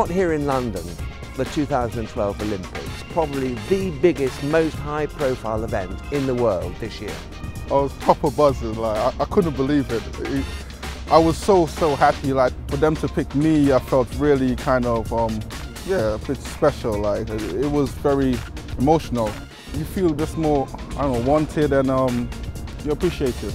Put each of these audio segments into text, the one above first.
got here in London the 2012 Olympics, probably the biggest, most high-profile event in the world this year. I was proper buzzing, like I couldn't believe it. I was so happy, like for them to pick me. I felt really kind of yeah, a bit special. Like it was very emotional. You feel just more, I don't know, wanted, and you're appreciated.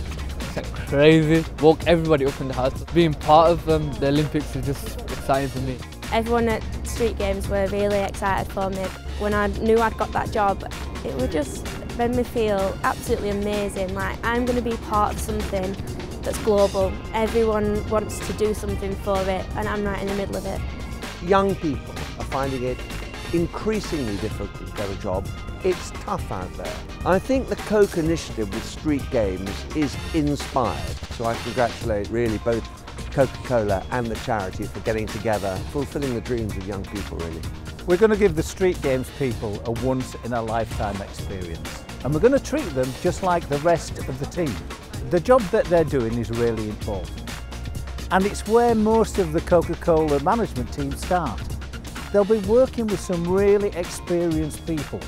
It's crazy. Walk everybody up in the house. Being part of the Olympics is just exciting for me. Everyone at Street Games were really excited for me. When I knew I'd got that job, it would just made me feel absolutely amazing. Like I'm going to be part of something that's global. Everyone wants to do something for it, and I'm right in the middle of it. Young people are finding it increasingly difficult to get a job. It's tough out there. I think the Coke initiative with Street Games is inspired, so I congratulate really both Coca-Cola and the charity for getting together, fulfilling the dreams of young people really. We're going to give the Street Games people a once-in-a-lifetime experience, and we're going to treat them just like the rest of the team. The job that they're doing is really important, and it's where most of the Coca-Cola management team start. They'll be working with some really experienced people.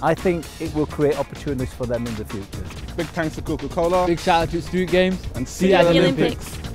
I think it will create opportunities for them in the future. Big thanks to Coca-Cola. Big shout out to Street Games. And see you at the Olympics.